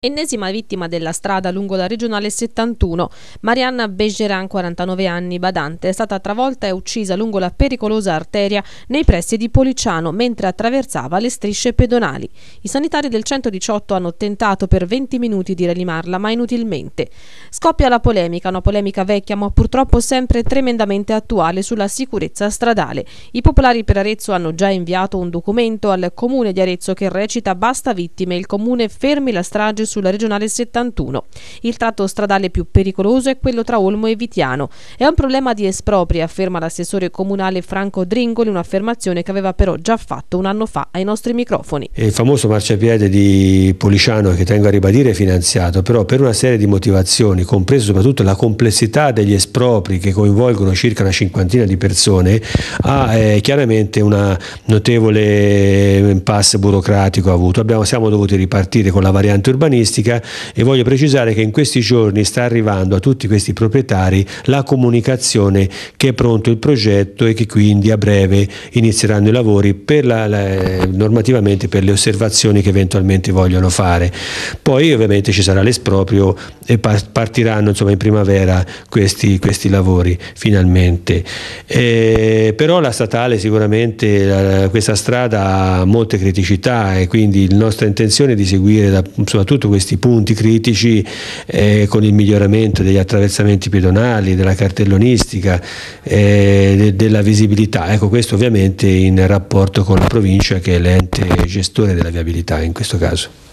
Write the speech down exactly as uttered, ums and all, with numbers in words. Ennesima vittima della strada lungo la regionale settantuno, Marianna Begeran, quarantanove anni, badante, è stata travolta e uccisa lungo la pericolosa arteria nei pressi di Policiano mentre attraversava le strisce pedonali. I sanitari del centodiciotto hanno tentato per venti minuti di rianimarla, ma inutilmente. Scoppia la polemica, una polemica vecchia ma purtroppo sempre tremendamente attuale sulla sicurezza stradale. I popolari per Arezzo hanno già inviato un documento al comune di Arezzo che recita: basta vittime, il comune fermi la strage sulla regionale settantuno. Il tratto stradale più pericoloso è quello tra Olmo e Vitiano. È un problema di espropri, afferma l'assessore comunale Franco Dringoli, un'affermazione che aveva però già fatto un anno fa ai nostri microfoni. Il famoso marciapiede di Policiano, che tengo a ribadire, è finanziato, però per una serie di motivazioni, compreso soprattutto la complessità degli espropri che coinvolgono circa una cinquantina di persone, ha eh, chiaramente una notevole impasse burocratico avuto. Abbiamo, siamo dovuti ripartire con la variante urbanistica, e voglio precisare che in questi giorni sta arrivando a tutti questi proprietari la comunicazione che è pronto il progetto e che quindi a breve inizieranno i lavori per la, la, normativamente per le osservazioni che eventualmente vogliono fare. Poi ovviamente ci sarà l'esproprio e partiranno, insomma, in primavera questi, questi lavori finalmente. E però la statale sicuramente la, questa strada ha molte criticità e quindi la nostra intenzione è di seguire da, soprattutto questi punti critici eh, con il miglioramento degli attraversamenti pedonali, della cartellonistica, eh, de della visibilità. Ecco, questo ovviamente in rapporto con la provincia, che è l'ente gestore della viabilità in questo caso.